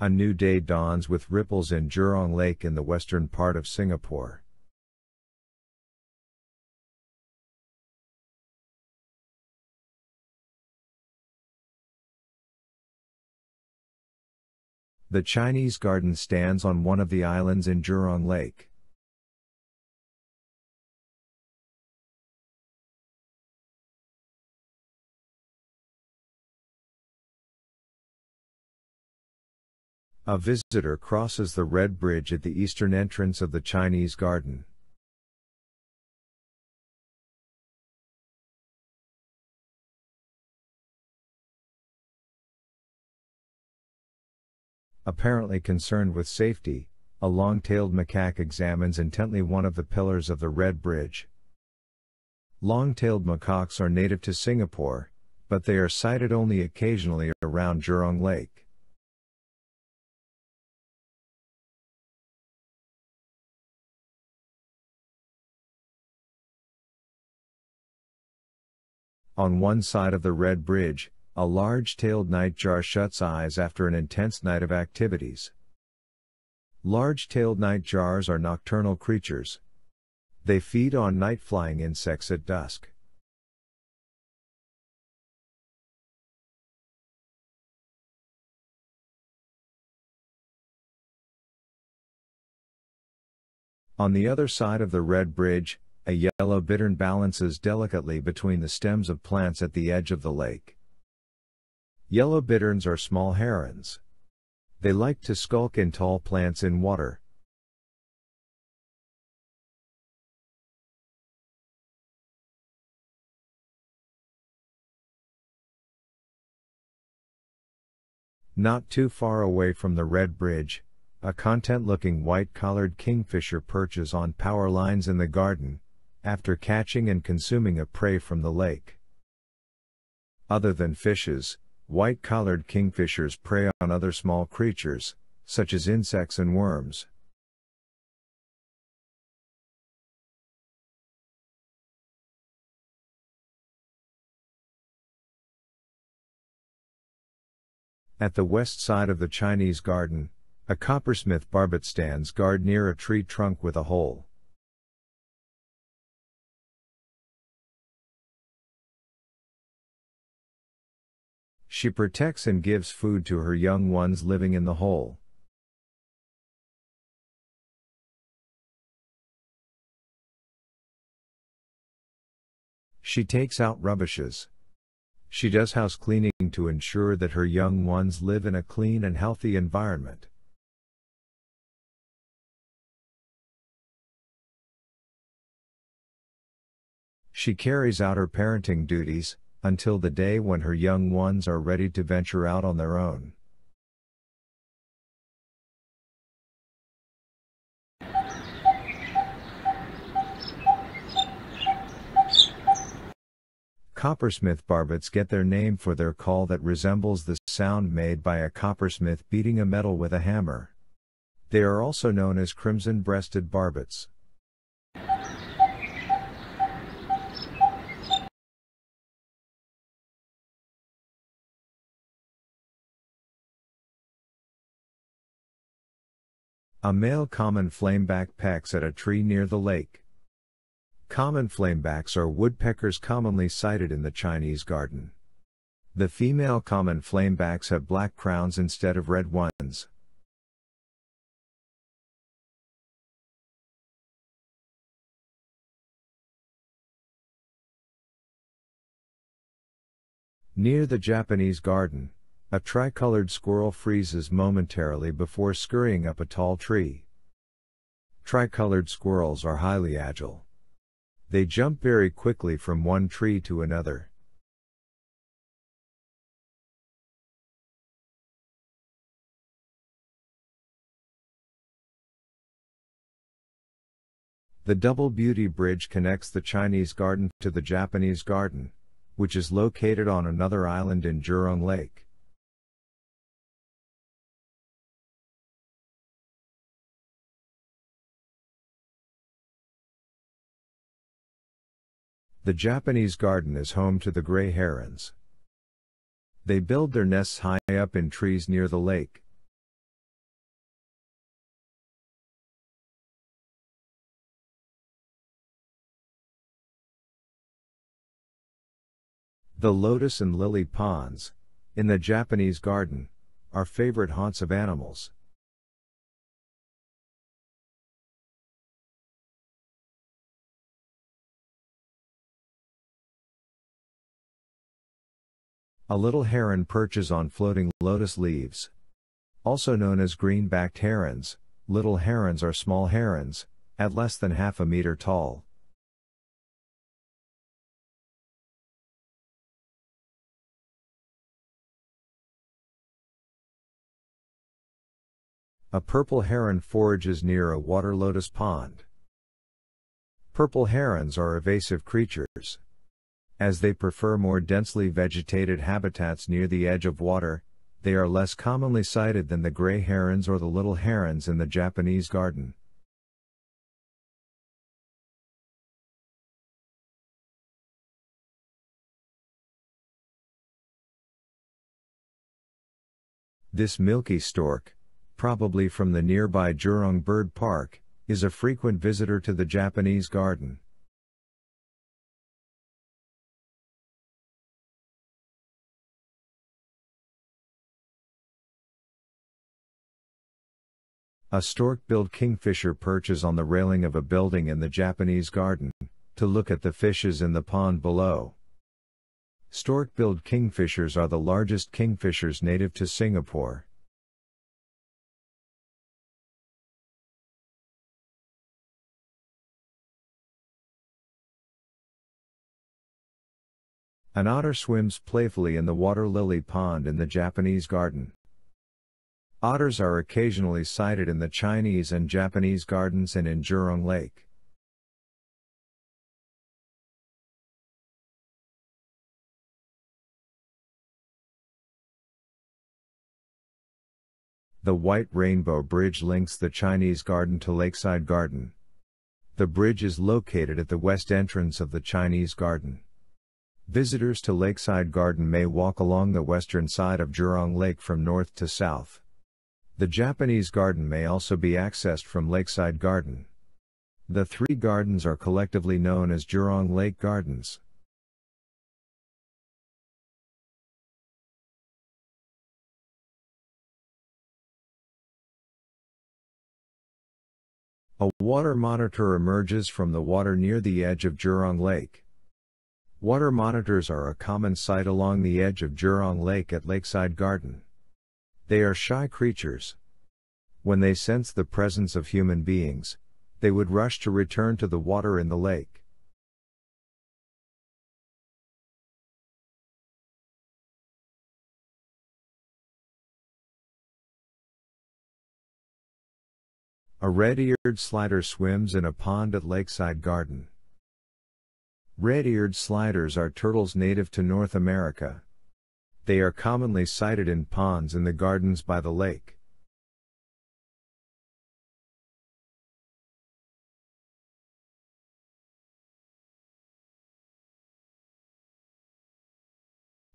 a new day dawns with ripples in Jurong Lake in the western part of Singapore. The Chinese Garden stands on one of the islands in Jurong Lake. A visitor crosses the Red Bridge at the eastern entrance of the Chinese Garden. Apparently concerned with safety, a long-tailed macaque examines intently one of the pillars of the Red Bridge. Long-tailed macaques are native to Singapore, but they are sighted only occasionally around Jurong Lake. On one side of the Red Bridge, a large-tailed nightjar shuts eyes after an intense night of activities. Large-tailed nightjars are nocturnal creatures. They feed on night-flying insects at dusk. On the other side of the Red Bridge, a yellow bittern balances delicately between the stems of plants at the edge of the lake. Yellow bitterns are small herons. They like to skulk in tall plants in water. Not too far away from the Red Bridge, a content-looking white-collared kingfisher perches on power lines in the garden, after catching and consuming a prey from the lake. Other than fishes, white-collared kingfishers prey on other small creatures, such as insects and worms. At the west side of the Chinese Garden, a coppersmith barbet stands guard near a tree trunk with a hole. She protects and gives food to her young ones living in the hole. She takes out rubbishes. She does house cleaning to ensure that her young ones live in a clean and healthy environment. She carries out her parenting duties until the day when her young ones are ready to venture out on their own. Coppersmith barbets get their name for their call that resembles the sound made by a coppersmith beating a metal with a hammer. They are also known as crimson-breasted barbets. A male common flameback pecks at a tree near the lake. Common flamebacks are woodpeckers commonly sighted in the Chinese Garden. The female common flamebacks have black crowns instead of red ones. Near the Japanese Garden, a tricolored squirrel freezes momentarily before scurrying up a tall tree. Tricolored squirrels are highly agile. They jump very quickly from one tree to another. The Double Beauty Bridge connects the Chinese Garden to the Japanese Garden, which is located on another island in Jurong Lake. The Japanese Garden is home to the grey herons. They build their nests high up in trees near the lake. The lotus and lily ponds, in the Japanese garden, are favorite haunts of animals. A little heron perches on floating lotus leaves. Also known as green-backed herons, little herons are small herons, at less than half a meter tall. A purple heron forages near a water lotus pond. Purple herons are evasive creatures. As they prefer more densely vegetated habitats near the edge of water, they are less commonly sighted than the grey herons or the little herons in the Japanese garden. This milky stork, probably from the nearby Jurong Bird Park, is a frequent visitor to the Japanese garden. A stork-billed kingfisher perches on the railing of a building in the Japanese garden, to look at the fishes in the pond below. Stork-billed kingfishers are the largest kingfishers native to Singapore. An otter swims playfully in the water lily pond in the Japanese garden. Otters are occasionally sighted in the Chinese and Japanese gardens and in Jurong Lake. The White Rainbow Bridge links the Chinese Garden to Lakeside Garden. The bridge is located at the west entrance of the Chinese Garden. Visitors to Lakeside Garden may walk along the western side of Jurong Lake from north to south. The Japanese Garden may also be accessed from Lakeside Garden. The three gardens are collectively known as Jurong Lake Gardens. A water monitor emerges from the water near the edge of Jurong Lake. Water monitors are a common sight along the edge of Jurong Lake at Lakeside Garden. They are shy creatures. When they sense the presence of human beings, they would rush to return to the water in the lake. A red-eared slider swims in a pond at Lakeside Garden. Red-eared sliders are turtles native to North America. They are commonly sighted in ponds in the gardens by the lake.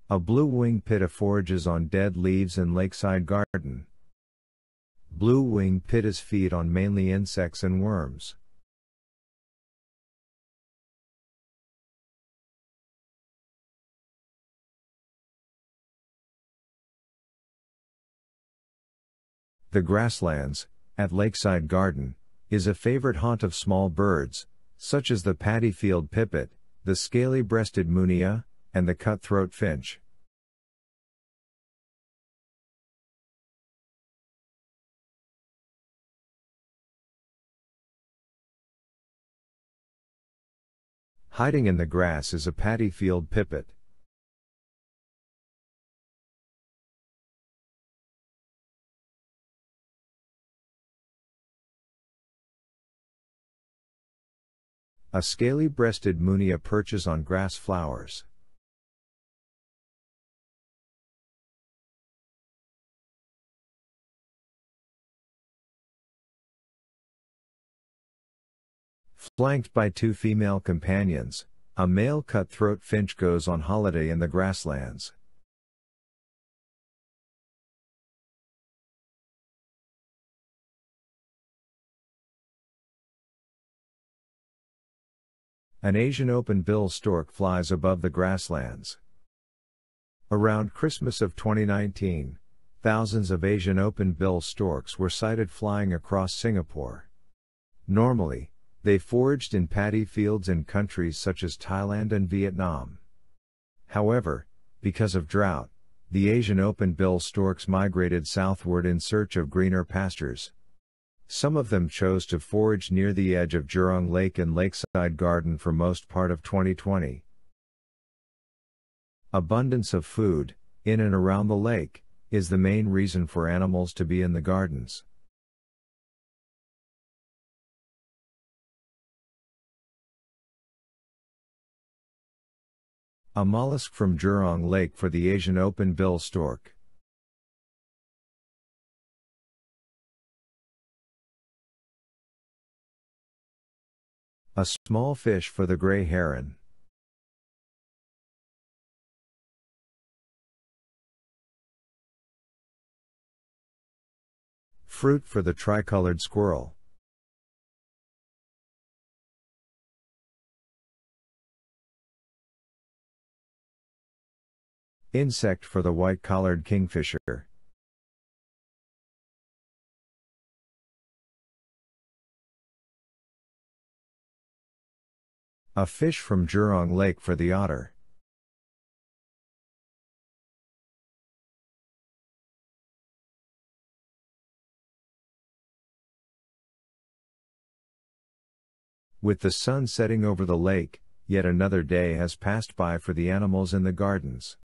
A blue-winged pitta forages on dead leaves in Lakeside Garden. Blue-winged pittas feed on mainly insects and worms. The grasslands, at Lakeside Garden, is a favorite haunt of small birds, such as the paddy field pipit, the scaly-breasted munia, and the cut throat finch. Hiding in the grass is a paddy field pipit. A scaly-breasted munia perches on grass flowers. Flanked by two female companions, a male cut-throat finch goes on holiday in the grasslands. An Asian open-billed stork flies above the grasslands. Around Christmas of 2019, thousands of Asian open-billed storks were sighted flying across Singapore. Normally, they foraged in paddy fields in countries such as Thailand and Vietnam. However, because of drought, the Asian open-billed storks migrated southward in search of greener pastures. Some of them chose to forage near the edge of Jurong Lake and Lakeside Garden for most part of 2020. Abundance of food, in and around the lake, is the main reason for animals to be in the gardens. A mollusk from Jurong Lake for the Asian open-billed stork. A small fish for the grey heron. Fruit for the tricolored squirrel. Insect for the white-collared kingfisher. A fish from Jurong Lake for the otter. With the sun setting over the lake, yet another day has passed by for the animals in the gardens.